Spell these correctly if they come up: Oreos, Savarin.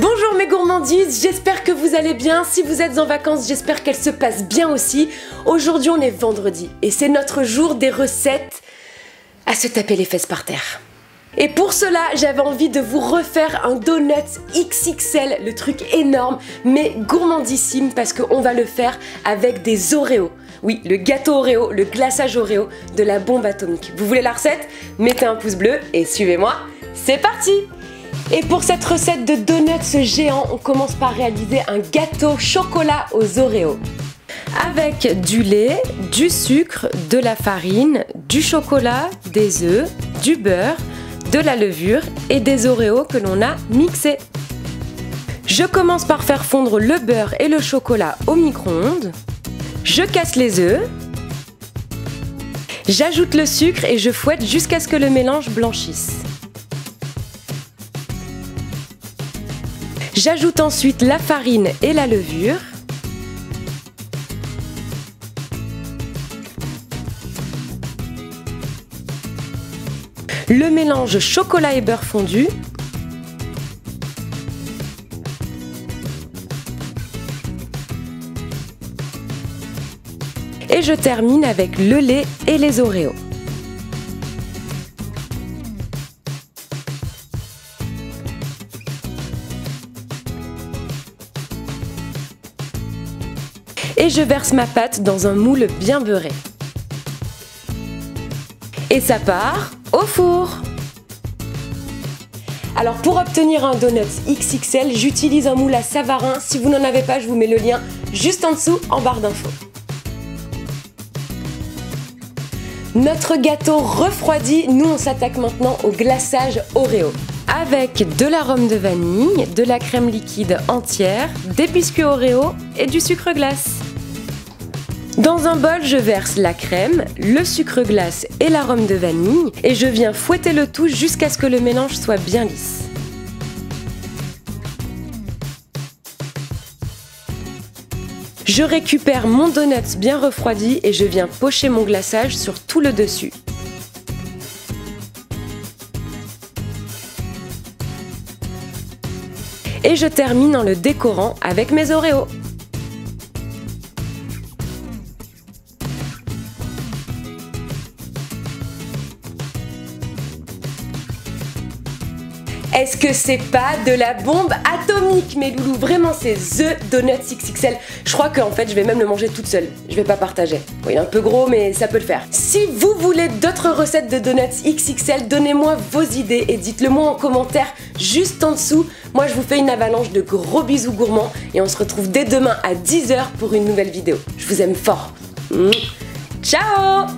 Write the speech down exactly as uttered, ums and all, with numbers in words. Bonjour mes gourmandises, j'espère que vous allez bien. Si vous êtes en vacances, j'espère qu'elles se passent bien aussi. Aujourd'hui on est vendredi et c'est notre jour des recettes à se taper les fesses par terre. Et pour cela, j'avais envie de vous refaire un donut X X L, le truc énorme mais gourmandissime parce qu'on va le faire avec des Oreos. Oui, le gâteau Oreo, le glaçage Oreo de la bombe atomique. Vous voulez la recette? Mettez un pouce bleu et suivez-moi, c'est parti! Et pour cette recette de donuts géants, on commence par réaliser un gâteau chocolat aux Oreos. Avec du lait, du sucre, de la farine, du chocolat, des œufs, du beurre, de la levure et des Oreos que l'on a mixés. Je commence par faire fondre le beurre et le chocolat au micro-ondes. Je casse les œufs. J'ajoute le sucre et je fouette jusqu'à ce que le mélange blanchisse. J'ajoute ensuite la farine et la levure. Le mélange chocolat et beurre fondu. Et je termine avec le lait et les Oreos. Et je verse ma pâte dans un moule bien beurré. Et ça part au four. Alors pour obtenir un donut X X L, j'utilise un moule à Savarin. Si vous n'en avez pas, je vous mets le lien juste en dessous en barre d'infos. Notre gâteau refroidi, nous on s'attaque maintenant au glaçage Oreo. Avec de la rhum de vanille, de la crème liquide entière, des biscuits Oreo et du sucre glace. Dans un bol, je verse la crème, le sucre glace et la rhum de vanille et je viens fouetter le tout jusqu'à ce que le mélange soit bien lisse. Je récupère mon donut bien refroidi et je viens pocher mon glaçage sur tout le dessus. Et je termine en le décorant avec mes Oreos. Est-ce que c'est pas de la bombe atomique, mes loulous? Vraiment, c'est The Donut X X L. Je crois qu'en fait, je vais même le manger toute seule. Je vais pas partager. Bon, il est un peu gros, mais ça peut le faire. Si vous voulez d'autres recettes de donuts X X L, donnez-moi vos idées et dites-le moi en commentaire juste en dessous. Moi, je vous fais une avalanche de gros bisous gourmands et on se retrouve dès demain à dix heures pour une nouvelle vidéo. Je vous aime fort. Ciao!